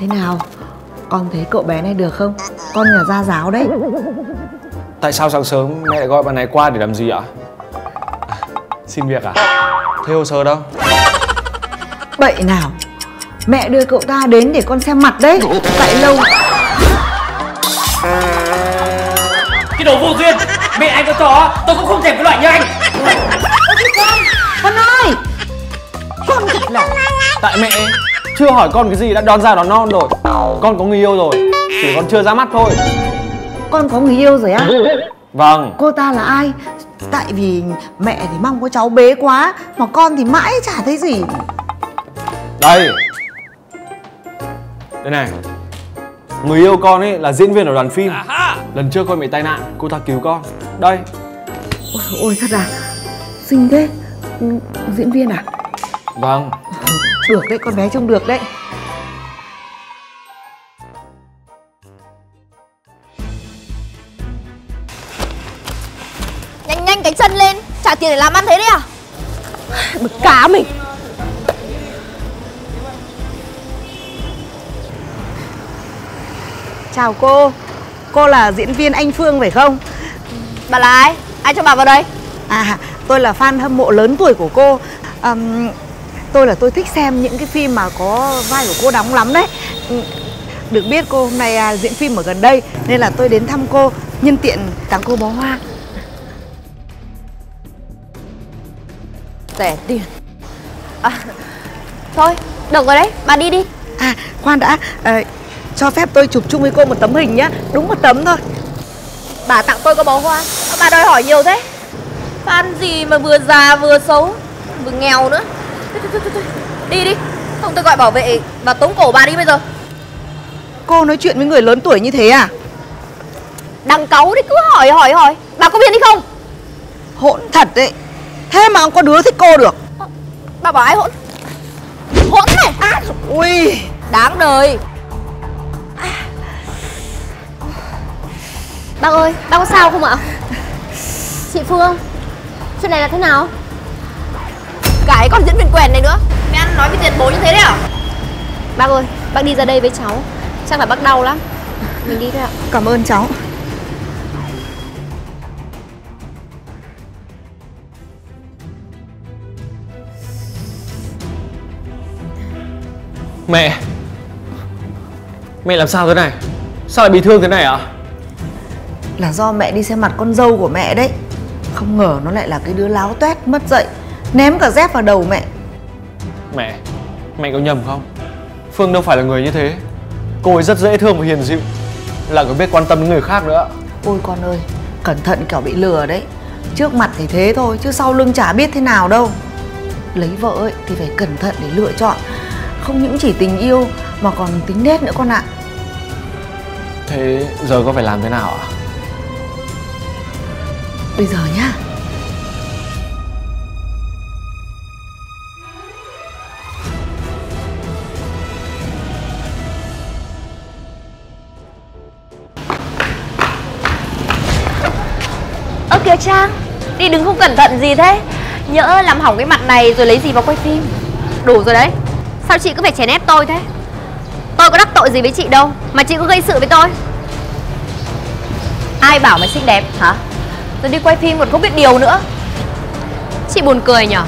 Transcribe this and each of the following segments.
Thế nào? Con thấy cậu bé này được không? Con nhà gia giáo đấy. Tại sao sáng sớm mẹ lại gọi bạn này qua để làm gì ạ? À, xin việc à? Thế hồ sơ đâu? Bậy nào! Mẹ đưa cậu ta đến để con xem mặt đấy. Tại lâu. Cái đồ vô duyên! Mẹ anh có chó, tôi cũng không thèm cái loại như anh. Con ơi! Con thật là... Tại mẹ chưa hỏi con cái gì đã đón ra đón non rồi. Con có người yêu rồi, chỉ con chưa ra mắt thôi. Con có người yêu rồi á? Vâng. Cô ta là ai? Tại vì mẹ thì mong có cháu bế quá, mà con thì mãi chả thấy gì. Đây, đây này. Người yêu con ấy là diễn viên ở đoàn phim. Lần trước con bị tai nạn, cô ta cứu con. Đây. Ôi thật à? Xinh thế. Diễn viên à? Vâng. Được đấy, con bé trông được đấy. Nhanh nhanh cánh chân lên, trả tiền để làm ăn thế đấy à? Bực cá mình. Chào cô là diễn viên Anh Phương phải không? Bà là ai? Ai cho bà vào đây? À, tôi là fan hâm mộ lớn tuổi của cô. Tôi thích xem những cái phim mà có vai của cô đóng lắm đấy. Được biết cô hôm nay diễn phim ở gần đây, nên là tôi đến thăm cô, nhân tiện tặng cô bó hoa. Rẻ tiền à? Thôi, được rồi đấy, bà đi đi. À, khoan đã, cho phép tôi chụp chung với cô một tấm hình nhá. Đúng một tấm thôi. Bà tặng tôi có bó hoa, bà đòi hỏi nhiều thế. Fan gì mà vừa già vừa xấu, vừa nghèo nữa. Đi đi, không tôi gọi bảo vệ và tống cổ bà đi bây giờ. Cô nói chuyện với người lớn tuổi như thế à? Đằng cáu đấy, cứ hỏi. Bà có biết đi không? Hỗn thật đấy. Thế mà không có đứa thích cô được. Bà bảo ai hỗn? Hỗn này à? Ui, đáng đời. Bác ơi, bác có sao không ạ? Chị Phương, chuyện này là thế nào? Cái còn diễn viên quèn này nữa, mẹ ăn nói với tiền bố như thế đấy à? Bác ơi, bác đi ra đây với cháu. Chắc là bác đau lắm. Mình đi thôi ạ. Cảm ơn cháu. Mẹ làm sao thế này? Sao lại bị thương thế này ạ? Là do mẹ đi xem mặt con dâu của mẹ đấy. Không ngờ nó lại là cái đứa láo toét mất dạy, ném cả dép vào đầu mẹ. Mẹ có nhầm không? Phương đâu phải là người như thế. Cô ấy rất dễ thương và hiền dịu, lại còn biết quan tâm đến người khác nữa. Ôi con ơi, cẩn thận kẻo bị lừa đấy. Trước mặt thì thế thôi, chứ sau lưng chả biết thế nào đâu. Lấy vợ ấy thì phải cẩn thận để lựa chọn, không những chỉ tình yêu mà còn tính nết nữa con ạ. Thế giờ có phải làm thế nào ạ? Bây giờ nhá. Ơ kìa Trang, đi đứng không cẩn thận gì thế? Nhỡ làm hỏng cái mặt này rồi lấy gì vào quay phim. Đủ rồi đấy, sao chị cứ phải chèn ép tôi thế? Tôi có đắc tội gì với chị đâu mà chị cứ gây sự với tôi. Ai bảo mày xinh đẹp hả? Rồi đi quay phim còn không biết điều nữa. Chị buồn cười nhở.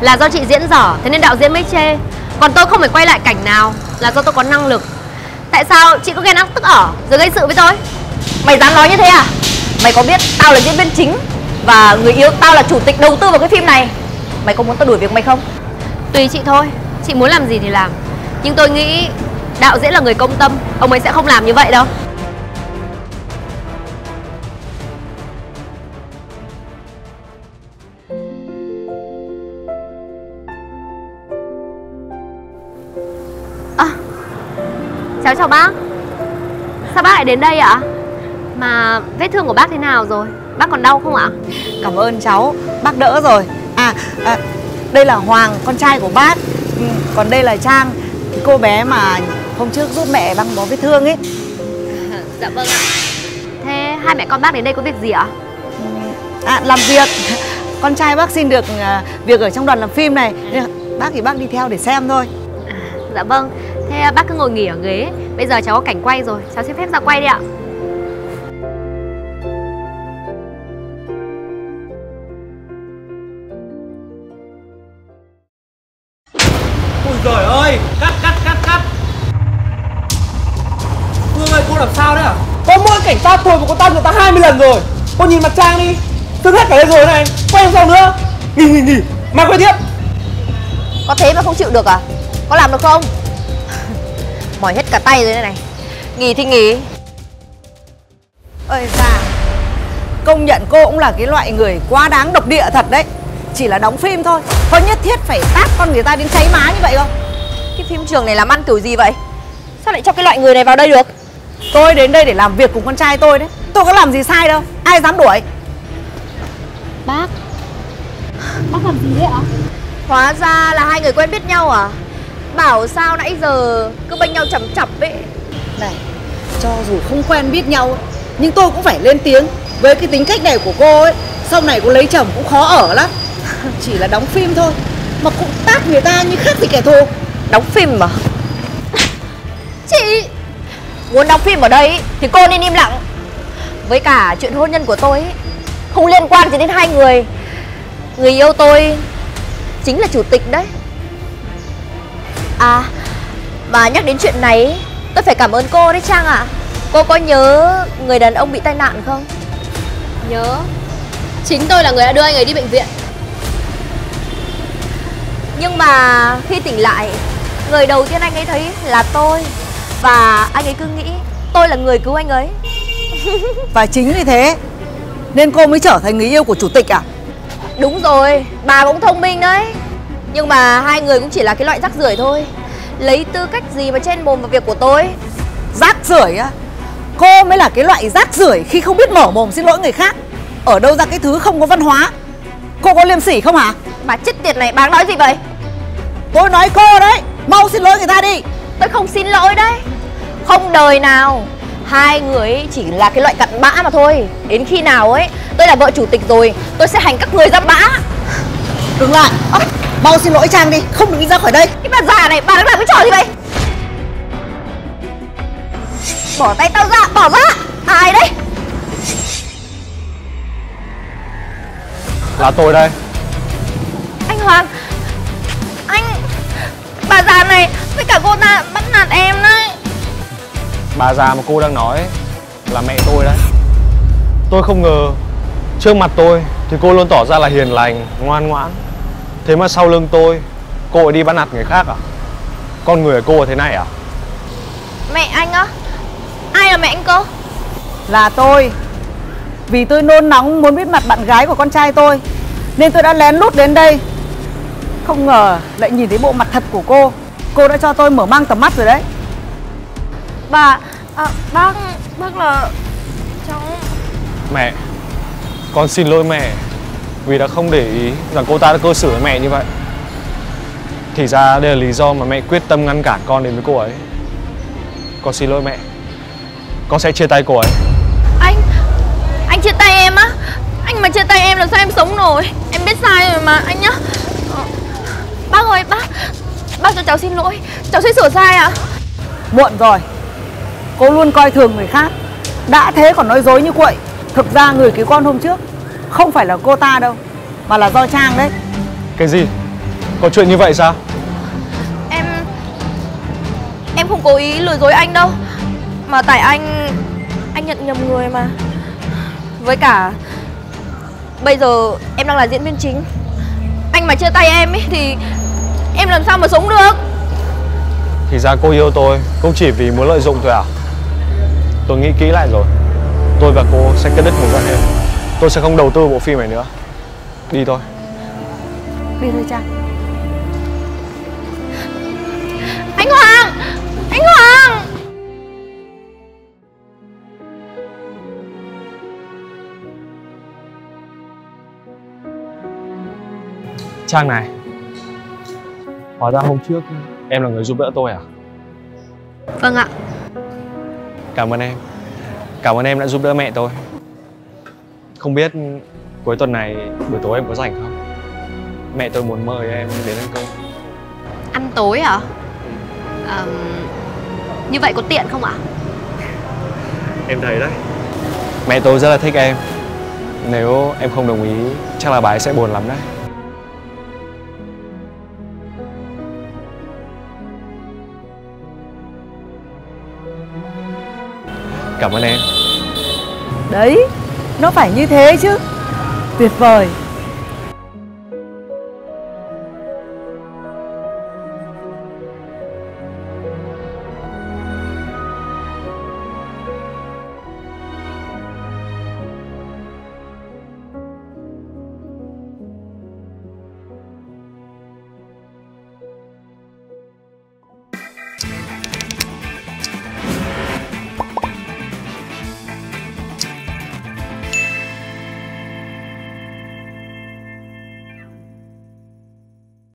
Là do chị diễn dở, thế nên đạo diễn mới chê. Còn tôi không phải quay lại cảnh nào là do tôi có năng lực. Tại sao chị cứ ghen ác tức ở rồi gây sự với tôi? Mày dám nói như thế à? Mày có biết tao là diễn viên chính và người yêu tao là chủ tịch đầu tư vào cái phim này. Mày có muốn tao đuổi việc mày không? Tùy chị thôi, chị muốn làm gì thì làm. Nhưng tôi nghĩ đạo diễn là người công tâm, ông ấy sẽ không làm như vậy đâu. Cháu chào bác. Sao bác lại đến đây ạ? Mà vết thương của bác thế nào rồi? Bác còn đau không ạ? Cảm ơn cháu, bác đỡ rồi. À, đây là Hoàng, con trai của bác. Còn đây là Trang, cô bé mà hôm trước giúp mẹ băng bó vết thương ấy. Dạ vâng ạ. Thế hai mẹ con bác đến đây có việc gì ạ? À, làm việc. Con trai bác xin được việc ở trong đoàn làm phim này. Bác thì bác đi theo để xem thôi. Dạ vâng, thế bác cứ ngồi nghỉ ở ghế. Bây giờ cháu có cảnh quay rồi, cháu xin phép ra quay đi ạ. Ôi giời ơi, cắt. Phương ơi, cô làm sao đấy ạ? Có mỗi cảnh sát thôi mà cô tát người ta 20 lần rồi. Cô nhìn mặt Trang đi, thương hết cả đây rồi này, quay làm sao nữa. Nghỉ, mà quay tiếp. Có thế mà không chịu được à? Có làm được không? Mỏi hết cả tay rồi đây này. Nghỉ thì nghỉ. Ơi bà, công nhận cô cũng là cái loại người quá đáng độc địa thật đấy. Chỉ là đóng phim thôi, có nhất thiết phải tát con người ta đến cháy má như vậy không? Cái phim trường này làm ăn kiểu gì vậy? Sao lại cho cái loại người này vào đây được? Tôi đến đây để làm việc cùng con trai tôi đấy. Tôi có làm gì sai đâu, ai dám đuổi? Bác làm gì đấy ạ? Hóa ra là hai người quen biết nhau à? Bảo sao nãy giờ cứ bênh nhau chầm chập ấy. Này, cho dù không quen biết nhau nhưng tôi cũng phải lên tiếng. Với cái tính cách này của cô ấy, sau này cô lấy chồng cũng khó ở lắm. Chỉ là đóng phim thôi mà cũng tát người ta như khác gì kẻ thù. Đóng phim mà? Chị muốn đóng phim ở đây thì cô nên im lặng. Với cả chuyện hôn nhân của tôi ấy, không liên quan gì đến hai người. Người yêu tôi chính là chủ tịch đấy. À, mà nhắc đến chuyện này, tôi phải cảm ơn cô đấy Trang ạ. Cô có nhớ người đàn ông bị tai nạn không? Nhớ. Chính tôi là người đã đưa anh ấy đi bệnh viện. Nhưng mà khi tỉnh lại, người đầu tiên anh ấy thấy là tôi. Và anh ấy cứ nghĩ tôi là người cứu anh ấy. Và chính vì thế nên cô mới trở thành người yêu của chủ tịch à? Đúng rồi, bà cũng thông minh đấy. Nhưng mà hai người cũng chỉ là cái loại rác rưởi thôi. Lấy tư cách gì mà chen mồm vào việc của tôi? Rác rưởi á? Cô mới là cái loại rác rưởi khi không biết mở mồm xin lỗi người khác. Ở đâu ra cái thứ không có văn hóa? Cô có liêm sỉ không hả? Bà chết tiệt này, bà nói gì vậy? Tôi nói cô đấy, mau xin lỗi người ta đi. Tôi không xin lỗi đấy. Không đời nào. Hai người ấy chỉ là cái loại cặn bã mà thôi. Đến khi nào ấy tôi là vợ chủ tịch rồi, tôi sẽ hành các người ra bã. Đứng lại, mau xin lỗi Trang đi, không được đi ra khỏi đây. Cái bà già này, bà đang làm cái trò gì vậy? Bỏ tay tao ra, bỏ ra. Ai đấy? Là tôi đây. Anh Hoàng, anh... Bà già này với cả cô ta bắt nạt em đấy. Bà già mà cô đang nói là mẹ tôi đấy. Tôi không ngờ trước mặt tôi thì cô luôn tỏ ra là hiền lành, ngoan ngoãn. Thế mà sau lưng tôi, cô lại đi bắt nạt người khác à? Con người của cô là thế này à? Mẹ anh á? Ai là mẹ anh cô? Là tôi. Vì tôi nôn nóng muốn biết mặt bạn gái của con trai tôi nên tôi đã lén lút đến đây. Không ngờ lại nhìn thấy bộ mặt thật của cô. Cô đã cho tôi mở mang tầm mắt rồi đấy. Bà... bác là... cháu... Mẹ, con xin lỗi mẹ vì đã không để ý rằng cô ta đã cư xử với mẹ như vậy. Thì ra đây là lý do mà mẹ quyết tâm ngăn cản con đến với cô ấy. Con xin lỗi mẹ. Con sẽ chia tay cô ấy. Anh chia tay em á? Anh mà chia tay em là sao em sống nổi? Em biết sai rồi mà anh nhá. Bác ơi, bác cho cháu xin lỗi. Cháu sẽ sửa sai ạ. Muộn rồi. Cô luôn coi thường người khác, đã thế còn nói dối như quậy. Thực ra người cứu con hôm trước không phải là cô ta đâu, mà là do Trang đấy. Cái gì? Có chuyện như vậy sao? Em không cố ý lừa dối anh đâu. Mà tại anh nhận nhầm người mà. Với cả bây giờ em đang là diễn viên chính. Anh mà chia tay em ấy thì em làm sao mà sống được? Thì ra cô yêu tôi cũng chỉ vì muốn lợi dụng thôi à? Tôi nghĩ kỹ lại rồi. Tôi và cô sẽ cắt đứt mối quan hệ. Tôi sẽ không đầu tư bộ phim này nữa. Đi thôi. Đi thôi Trang. Anh Hoàng! Anh Hoàng! Trang này, hóa ra hôm trước em là người giúp đỡ tôi à? Vâng ạ. Cảm ơn em. Cảm ơn em đã giúp đỡ mẹ tôi. Không biết cuối tuần này buổi tối em có rảnh không? Mẹ tôi muốn mời em đến ăn cơm. Ăn tối hả? Như vậy có tiện không ạ? Em thấy đấy, mẹ tôi rất là thích em. Nếu em không đồng ý, chắc là bà ấy sẽ buồn lắm đấy. Cảm ơn em. Đấy, nó phải như thế chứ. Tuyệt vời.